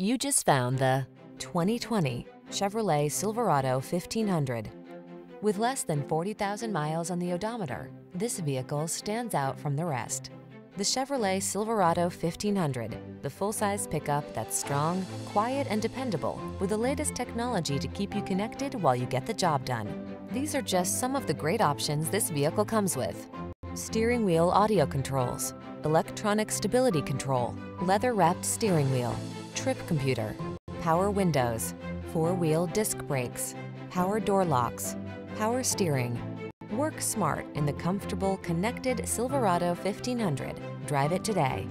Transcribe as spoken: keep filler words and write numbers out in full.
You just found the twenty twenty Chevrolet Silverado fifteen hundred. With less than forty thousand miles on the odometer, this vehicle stands out from the rest. The Chevrolet Silverado fifteen hundred, the full-size pickup that's strong, quiet, and dependable, with the latest technology to keep you connected while you get the job done. These are just some of the great options this vehicle comes with: steering wheel audio controls, electronic stability control, leather-wrapped steering wheel, trip computer, power windows, four-wheel disc brakes, power door locks, power steering. Work smart in the comfortable, connected Silverado fifteen hundred. Drive it today.